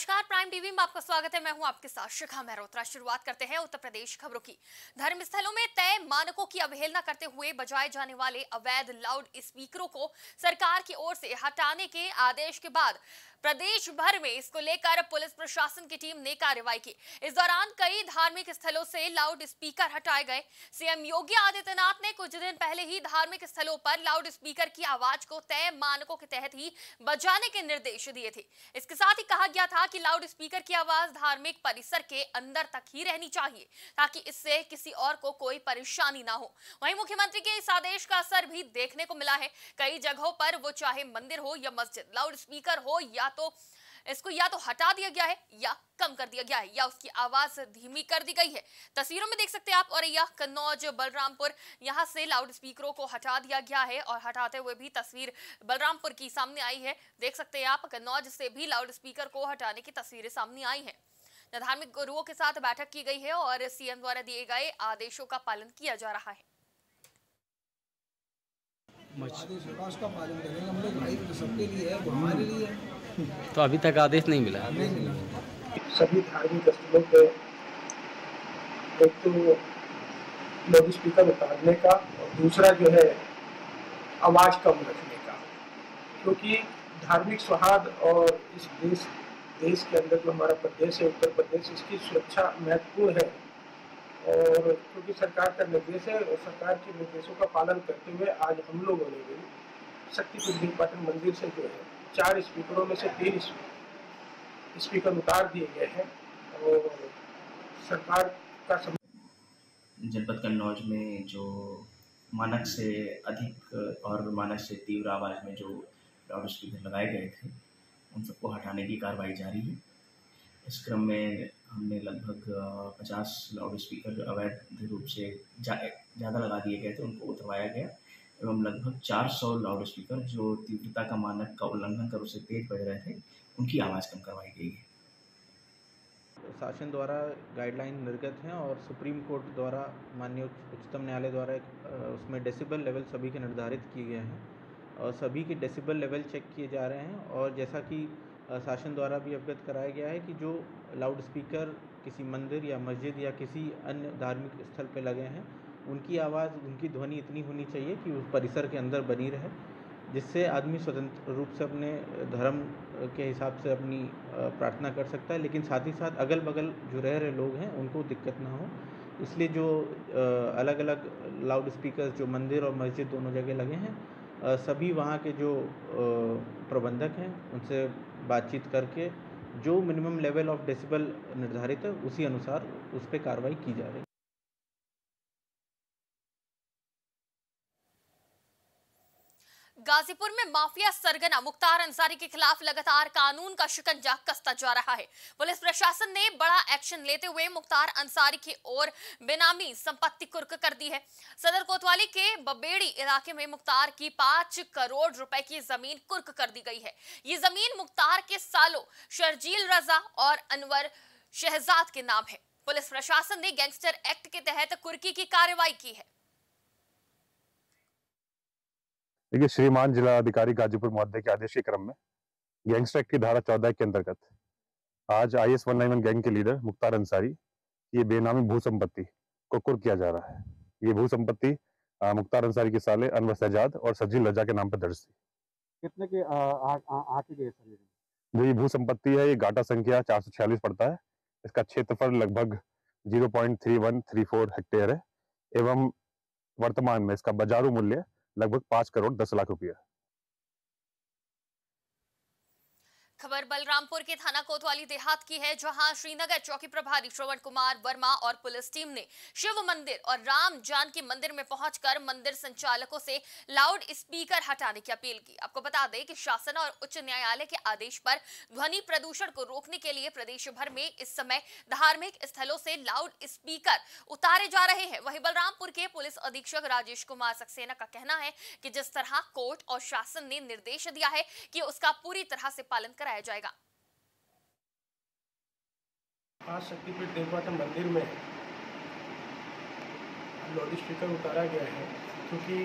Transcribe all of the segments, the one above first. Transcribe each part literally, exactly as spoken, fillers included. नमस्कार, prime TV में आपका स्वागत है। मैं हूं आपके साथ शिखा मेहरोत्रा। शुरुआत करते हैं उत्तर प्रदेश खबरों की। धर्मस्थलों में तय मानकों की अवहेलना करते हुए बजाए जाने वाले अवैध लाउड स्पीकरों को सरकार की ओर से हटाने के आदेश के बाद प्रदेश भर में इसको लेकर पुलिस प्रशासन की टीम ने कार्रवाई की। इस दौरान कई धार्मिक स्थलों से लाउड स्पीकर हटाए गए। सीएम योगी आदित्यनाथ ने कुछ दिन पहले ही धार्मिक स्थलों पर लाउड स्पीकर की आवाज को तय मानकों के तहत ही बजाने के निर्देश दिए थे। इसके साथ ही कहा गया था कि लाउड स्पीकर की आवाज धार्मिक परिसर के अंदर तक ही रहनी चाहिए ताकि इससे किसी और को कोई परेशानी ना हो। वहीं मुख्यमंत्री के इस आदेश का असर भी देखने को मिला है। कई जगहों पर वो चाहे मंदिर हो या मस्जिद, लाउड स्पीकर हो या तो इसको या तो हटा दिया गया है या कम कर दिया गया है या उसकी आवाज धीमी कर दी गई है। तस्वीरों में देख सकते हैं आप। और यह गनौज बलरामपुर, यहां से लाउड स्पीकरों को हटा दिया गया है और हटाते हुए भी तस्वीर बलरामपुर की सामने आई है। देख सकते हैं आप, गनौज से भी लाउड स्पीकर को हटाने की तस्वीरें सामने आई है। धार्मिक गुरुओं के साथ बैठक की गई है और सीएम द्वारा दिए गए आदेशों का पालन किया जा रहा है। का पालन करेंगे हम लोग, भाई सबके लिए है, हमारे लिए है। तो अभी तक आदेश नहीं मिला। सभी धार्मिक स्थलों पे एक तो लाउड स्पीकर उतारने का और दूसरा जो है आवाज कम रखने का, क्योंकि धार्मिक सौहार्द और इस देश देश के अंदर जो हमारा प्रदेश है उत्तर प्रदेश, इसकी सुरक्षा महत्वपूर्ण है। और क्योंकि सरकार का निर्देश है और सरकार के निर्देशों का पालन करते हुए आज हम लोगों ने भी शक्तिपीठ पाटन मंदिर से जो है चार स्पीकरों में से तीन स्पीकर उतार दिए गए हैं। और सरकार का जनपद कन्नौज में जो मानक से अधिक और मानक से तीव्र आवाज में जो लाउड स्पीकर लगाए गए थे उन सबको हटाने की कार्रवाई जारी है। इस क्रम में हमने लगभग पचास लाउड स्पीकर अवैध रूप से ज़्यादा लगा दिए गए थे उनको उतरवाया गया एवं लगभग चार सौ लाउड स्पीकर जो तीव्रता का मानक का उल्लंघन कर उससे तेज बज रहे थे उनकी आवाज़ कम करवाई गई है। शासन द्वारा गाइडलाइन निर्गत हैं और सुप्रीम कोर्ट द्वारा माननीय उच्चतम न्यायालय द्वारा उसमें डेसिबल लेवल सभी के निर्धारित किए गए हैं और सभी के डेसिबल लेवल चेक किए जा रहे हैं। और जैसा कि शासन द्वारा भी अवगत कराया गया है कि जो लाउड स्पीकर किसी मंदिर या मस्जिद या किसी अन्य धार्मिक स्थल पर लगे हैं उनकी आवाज़, उनकी ध्वनि इतनी होनी चाहिए कि उस परिसर के अंदर बनी रहे, जिससे आदमी स्वतंत्र रूप से अपने धर्म के हिसाब से अपनी प्रार्थना कर सकता है, लेकिन साथ ही साथ अगल बगल जो रह रहे लोग हैं उनको दिक्कत ना हो। इसलिए जो अलग अलग लाउड स्पीकर्स जो मंदिर और मस्जिद दोनों जगह लगे हैं, सभी वहाँ के जो प्रबंधक हैं उनसे बातचीत करके जो मिनिमम लेवल ऑफ डेसिबल निर्धारित है उसी अनुसार उस पर कार्रवाई की जा रही है। गाजीपुर में माफिया सरगना मुख्तार अंसारी के खिलाफ लगातार कानून का शिकंजा कसता जा रहा है। पुलिस प्रशासन ने बड़ा एक्शन लेते हुए मुख्तार अंसारी की ओर बेनामी संपत्ति कुर्क कर दी है। सदर कोतवाली के बबेड़ी इलाके में मुख्तार की पांच करोड़ रुपए की जमीन कुर्क कर दी गई है। ये जमीन मुख्तार के सालों शर्जील रजा और अनवर शहजाद के नाम है। पुलिस प्रशासन ने गैंगस्टर एक्ट के तहत कुर्की की कार्रवाई की है। देखिए, श्रीमान जिला अधिकारी गाजीपुर महोदय के आदेश के क्रम में गैंगस्टर एक्ट की धारा चौदह के अंतर्गत आज I S one nine one gang के लीडर मुख्तार अंसारी ये बेनामी भू संपत्ति को कुर्क किया जा रहा है। ये भू संपत्ति मुख्तार अंसारी के साले अनवर शहजाद और शर्जील रजा के नाम पर दर्ज थी। कितने के आ, आ, आ, आ, जो ये भू संपत्ति है ये घाटा संख्या चार सौ छियालीस पड़ता है। इसका क्षेत्रफल लगभग zero point three one three four hectare है एवं वर्तमान में इसका बाजारू मूल्य लगभग पांच करोड़ दस लाख रुपया। खबर बलरामपुर के थाना कोतवाली देहात की है, जहां श्रीनगर चौकी प्रभारी श्रवण कुमार वर्मा और पुलिस टीम ने शिव मंदिर और राम जानकी मंदिर में पहुंचकर मंदिर संचालकों से लाउड स्पीकर हटाने की अपील की। आपको बता दें कि शासन और उच्च न्यायालय के आदेश पर ध्वनि प्रदूषण को रोकने के लिए प्रदेश भर में इस समय धार्मिक स्थलों से लाउड स्पीकर उतारे जा रहे हैं। वहीं बलरामपुर के पुलिस अधीक्षक राजेश कुमार सक्सेना का कहना है कि जिस तरह कोर्ट और शासन ने निर्देश दिया है कि उसका पूरी तरह से पालन कर जाएगा। आज शक्तिपीठ देवपाटन मंदिर में लाउड स्पीकर उतारा गया है, क्योंकि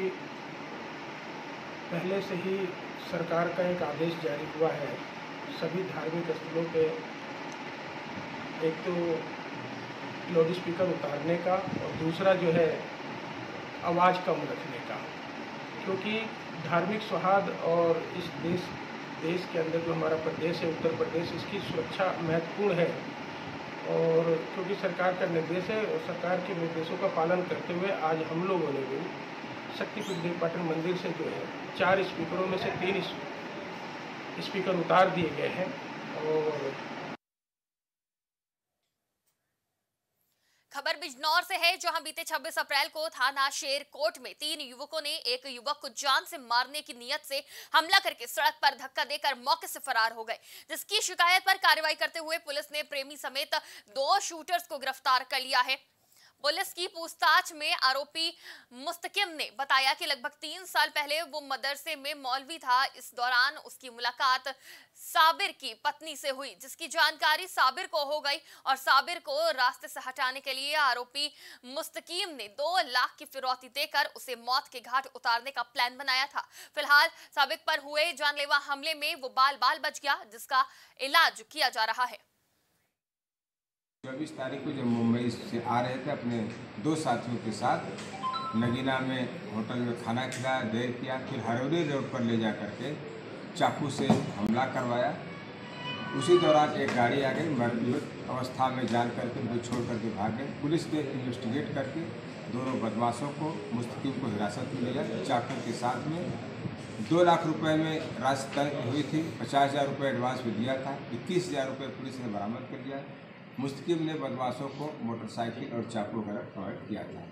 पहले से ही सरकार का एक आदेश जारी हुआ है सभी धार्मिक स्थलों पे एक तो लाउड स्पीकर उतारने का और दूसरा जो है आवाज़ कम रखने का, क्योंकि धार्मिक सौहार्द और इस देश देश के अंदर जो हमारा प्रदेश है उत्तर प्रदेश, इसकी सुरक्षा महत्वपूर्ण है। और क्योंकि सरकार का निर्देश है और सरकार के निर्देशों का पालन करते हुए आज हम लोगों ने भी शक्तिपीठ देव पाटन मंदिर से जो है चार स्पीकरों में से तीन स्पीकर उतार दिए गए हैं। और खबर बिजनौर से है जहां बीते छब्बीस अप्रैल को थाना शेरकोट में तीन युवकों ने एक युवक को जान से मारने की नियत से हमला करके सड़क पर धक्का देकर मौके से फरार हो गए, जिसकी शिकायत पर कार्रवाई करते हुए पुलिस ने प्रेमी समेत दो शूटर्स को गिरफ्तार कर लिया है। पुलिस की पूछताछ में आरोपी मुस्तकिम ने बताया कि लगभग तीन साल पहले वो मदरसे में मौलवी था। इस दौरान उसकी मुलाकात साबिर की पत्नी से हुई, जिसकी जानकारी साबिर को हो गई और साबिर को रास्ते से हटाने के लिए आरोपी मुस्तकिम ने दो लाख की फिरौती देकर उसे मौत के घाट उतारने का प्लान बनाया था। फिलहाल साबिर पर हुए जानलेवा हमले में वो बाल बाल बच गया, जिसका इलाज किया जा रहा है। चौबीस तारीख को जब मुंबई से आ रहे थे अपने दो साथियों के साथ, नगीना में होटल में खाना खिलाया, देर किया, फिर हरौली रोड पर ले जा करके चाकू से हमला करवाया। उसी दौरान एक गाड़ी आ गई, मर्दयुद्ध अवस्था में जान करके वो छोड़ करके भाग गए। पुलिस ने इन्वेस्टिगेट करके दोनों बदमाशों को मुस्तकिम को हिरासत में लिया। चाकू के साथ में दो लाख रुपये में राशि तय हुई थी, पचास हज़ार रुपये एडवांस में दिया था, इक्कीस हज़ार रुपये पुलिस ने बरामद कर लिया। मुस्तकिम ने बदमाशों को मोटरसाइकिल और चाकू वगैरह प्रोवाइड किया था।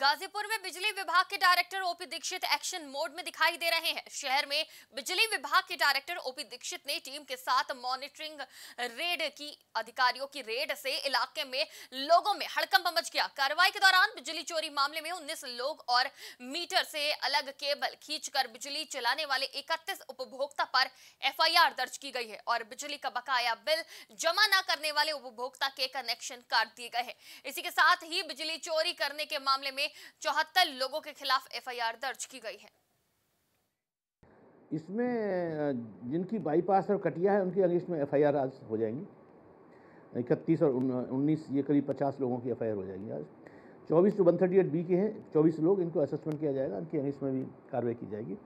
गाजीपुर में बिजली विभाग के director OP Dikshit action mode में दिखाई दे रहे हैं। शहर में बिजली विभाग के डायरेक्टर ओपी दीक्षित ने टीम के साथ मॉनिटरिंग रेड की। अधिकारियों की रेड से इलाके में लोगों में हड़कंप मच गया। कार्रवाई के दौरान बिजली चोरी मामले में उन्नीस लोग और मीटर से अलग केबल खींचकर बिजली चलाने वाले इकतीस उपभोक्ता पर एफ आई आर दर्ज की गई है और बिजली का बकाया बिल जमा न करने वाले उपभोक्ता के कनेक्शन काट दिए गए हैं। इसी के साथ ही बिजली चोरी करने के मामले में चौहत्तर लोगों के खिलाफ एफ आई आर दर्ज की गई है। इसमें जिनकी बाईपास और कटिया है उनकी अगेंस्ट में एफ आई आर आज हो जाएंगी। इकतीस और उन्नीस ये करीब पचास लोगों की एफ आई आर हो जाएगी आज। चौबीस जो एक सौ अड़तीस बी के हैं चौबीस लोग, इनको असेसमेंट किया जाएगा, इनकी अगेंस्ट में भी कार्रवाई की जाएगी।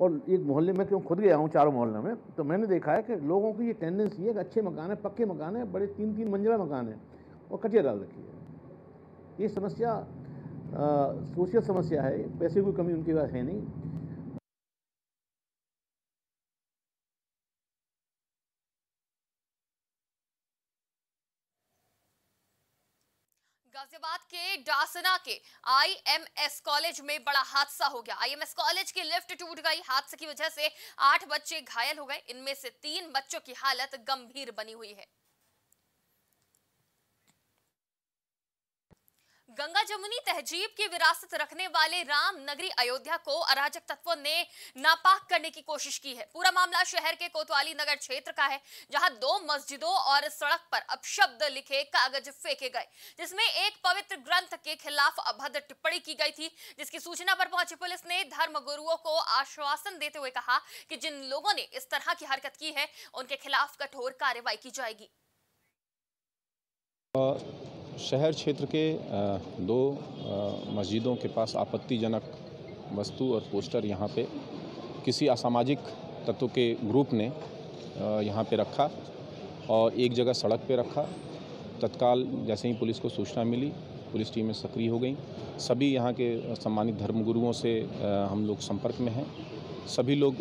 और एक मोहल्ले में, क्यों खुद गया हूँ चारों मोहल्लों में, तो मैंने देखा है कि लोगों की ये टेंडेंसी है कि अच्छे मकान है, पक्के मकान है, बड़े तीन तीन मंजिला मकान है और कटिया डाल रखी है। ये समस्या सोशल समस्या है, पैसे की कमी उनके पास है नहीं। गाजियाबाद के डासना के आई एम एस कॉलेज में बड़ा हादसा हो गया। आई एम एस कॉलेज की लिफ्ट टूट गई। हादसे की वजह से आठ बच्चे घायल हो गए, इनमें से तीन बच्चों की हालत गंभीर बनी हुई है। गंगा जमुनी तहजीब की विरासत रखने वाले रामनगरी अयोध्या को अराजक तत्वों ने नापाक करने की कोशिश की है। पूरा मामला शहर के कोतवाली नगर क्षेत्र का है, जहां दो मस्जिदों और सड़क पर अपशब्द लिखे कागज फेंके गए, जिसमें एक पवित्र ग्रंथ के खिलाफ अभद्र टिप्पणी की गई थी, जिसकी सूचना पर पहुंची पुलिस ने धर्मगुरुओं को आश्वासन देते हुए कहा कि जिन लोगों ने इस तरह की हरकत की है उनके खिलाफ कठोर कार्रवाई की जाएगी। शहर क्षेत्र के दो मस्जिदों के पास आपत्तिजनक वस्तु और पोस्टर यहाँ पे किसी असामाजिक तत्व के ग्रुप ने यहाँ पे रखा और एक जगह सड़क पे रखा। तत्काल जैसे ही पुलिस को सूचना मिली, पुलिस टीमें सक्रिय हो गई। सभी यहाँ के सम्मानित धर्मगुरुओं से हम लोग संपर्क में हैं। सभी लोग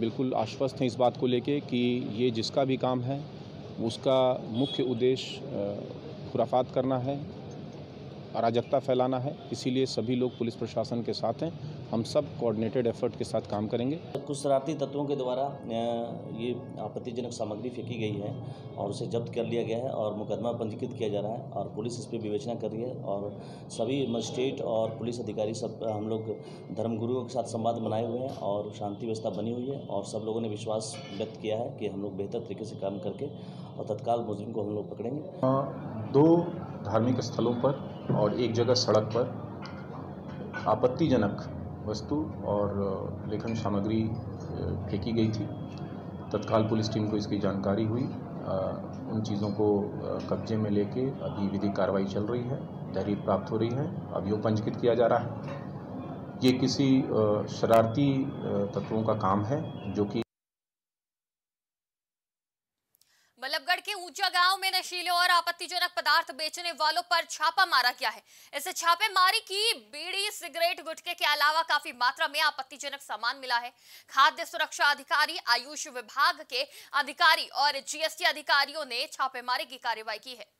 बिल्कुल आश्वस्त हैं इस बात को लेके कि ये जिसका भी काम है उसका मुख्य उद्देश्य खुराफात करना है, अराजकता फैलाना है। इसीलिए सभी लोग पुलिस प्रशासन के साथ हैं। हम सब कोऑर्डिनेटेड एफर्ट के साथ काम करेंगे। कुछ शरारती तत्वों के द्वारा ये आपत्तिजनक सामग्री फेंकी गई है और उसे जब्त कर लिया गया है और मुकदमा पंजीकृत किया जा रहा है और पुलिस इस पर विवेचना कर रही है। और सभी मजिस्ट्रेट और पुलिस अधिकारी सब हम लोग धर्मगुरुओं के साथ संवाद बनाए हुए हैं और शांति व्यवस्था बनी हुई है और सब लोगों ने विश्वास व्यक्त किया है कि हम लोग बेहतर तरीके से काम करके और तत्काल मुजरिम को हम लोग पकड़ेंगे। दो धार्मिक स्थलों पर और एक जगह सड़क पर आपत्तिजनक वस्तु और लेखन सामग्री फेंकी गई थी। तत्काल पुलिस टीम को इसकी जानकारी हुई, आ, उन चीज़ों को कब्जे में लेके अभी विधिक कार्रवाई चल रही है, तहरीर प्राप्त हो रही है, अभियोग पंजीकृत किया जा रहा है। ये किसी शरारती तत्वों का काम है जो कि बल्लभगढ़ के ऊंचा गांव में नशीले और आपत्तिजनक पदार्थ बेचने वालों पर छापा मारा गया है। इस छापेमारी की बीड़ी, सिगरेट, गुटखे के अलावा काफी मात्रा में आपत्तिजनक सामान मिला है। खाद्य सुरक्षा अधिकारी, आयुष विभाग के अधिकारी और जीएसटी अधिकारियों ने छापेमारी की कार्रवाई की है।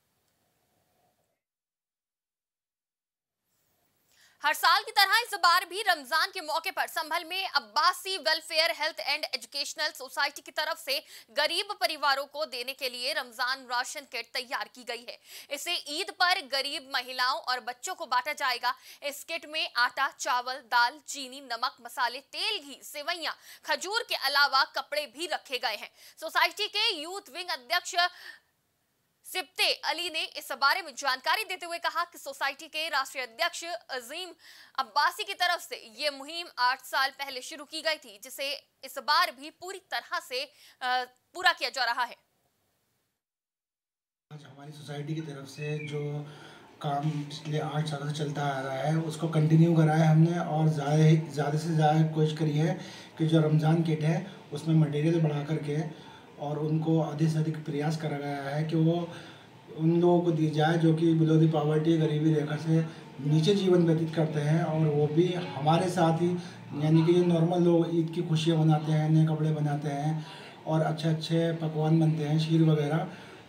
हर साल की तरह इस बार भी रमजान के मौके पर संभल में Abbasi welfare health and educational society की तरफ से गरीब परिवारों को देने के लिए रमजान राशन किट तैयार की गई है। इसे ईद पर गरीब महिलाओं और बच्चों को बांटा जाएगा। इस किट में आटा, चावल, दाल, चीनी, नमक, मसाले, तेल, घी, सेवैयां, खजूर के अलावा कपड़े भी रखे गए हैं। सोसाइटी के यूथ विंग अध्यक्ष सिप्ते अली ने इस बारे में जानकारी देते हुए कहा कि सोसाइटी के राष्ट्रीय अध्यक्ष अजीम अब्बासी की तरफ से ये मुहिम आठ साल पहले शुरू की गई थी, जिसे इस बार भी पूरी तरह से पूरा किया जा रहा है। हमारी सोसाइटी की तरफ से जो काम पिछले आठ सालों से चलता आ रहा है उसको कंटिन्यू कराया हमने और ज़्यादा से ज़्यादा कोशिश करी है कि जो रमज़ान किट है उसमें मटेरियल बढ़ा करके और उनको अधिक से अधिक प्रयास करा गया है कि वो उन लोगों को दी जाए जो कि बिलो दी पावर्टी, गरीबी रेखा से नीचे जीवन व्यतीत करते हैं और वो भी हमारे साथ ही, यानी कि जो नॉर्मल लोग ईद की खुशियाँ मनाते हैं, नए कपड़े बनाते हैं और अच्छे अच्छे पकवान बनते हैं, शीर वगैरह,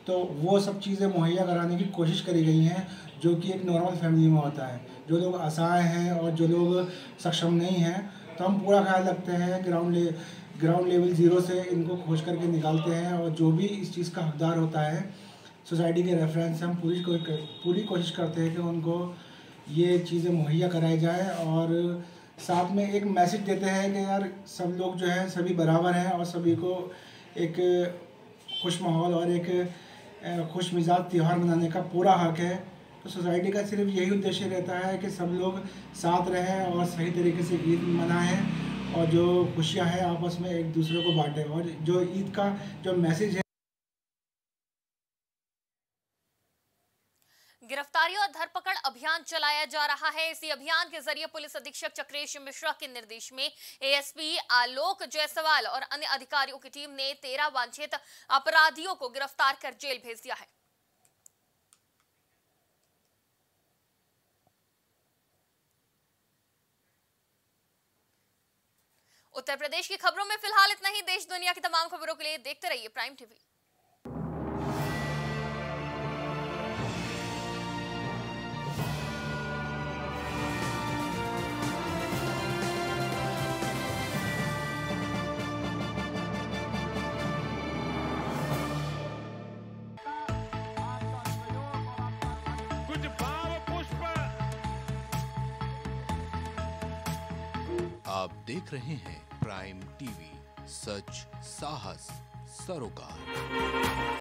तो वो सब चीज़ें मुहैया कराने की कोशिश करी गई हैं जो कि एक नॉर्मल फैमिली में होता है। जो लोग असहाय हैं और जो लोग सक्षम नहीं हैं तो हम पूरा ख्याल रखते हैं, ग्राउंड ले ग्राउंड लेवल ज़ीरो से इनको खोज करके निकालते हैं और जो भी इस चीज़ का हकदार होता है सोसाइटी के रेफरेंस से हम पूरी को, पूरी कोशिश करते हैं कि उनको ये चीज़ें मुहैया कराई जाए और साथ में एक मैसेज देते हैं कि यार सब लोग जो हैं सभी बराबर हैं और सभी को एक खुश माहौल और एक खुश मिजाज त्यौहार मनाने का पूरा हक है। तो सोसाइटी का सिर्फ यही उद्देश्य रहता है कि सब लोग साथ रहें और सही तरीके से ईद मनाएं और जो खुशियां हैं आपस में एक दूसरे को बांटें और जो ईद का जो मैसेज है। गिरफ्तारी और धरपकड़ अभियान चलाया जा रहा है। इसी अभियान के जरिए पुलिस अधीक्षक चक्रेश मिश्रा के निर्देश में एएसपी आलोक जायसवाल और अन्य अधिकारियों की टीम ने तेरह वांछित अपराधियों को गिरफ्तार कर जेल भेज दिया है। उत्तर प्रदेश की खबरों में फिलहाल इतना ही। देश दुनिया की तमाम खबरों के लिए देखते रहिए प्राइम टीवी। आप देख रहे हैं प्राइम टीवी, सच साहस सरोकार।